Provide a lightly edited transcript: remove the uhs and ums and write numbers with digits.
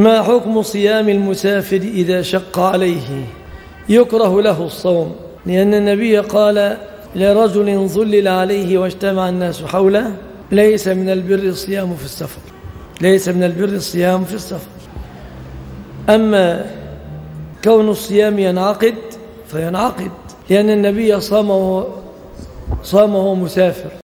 ما حكم صيام المسافر إذا شق عليه؟ يكره له الصوم، لأن النبي قال لرجل ظلل عليه واجتمع الناس حوله: ليس من البر الصيام في السفر، ليس من البر الصيام في السفر. أما كون الصيام ينعقد فينعقد، لأن النبي صامه مسافر.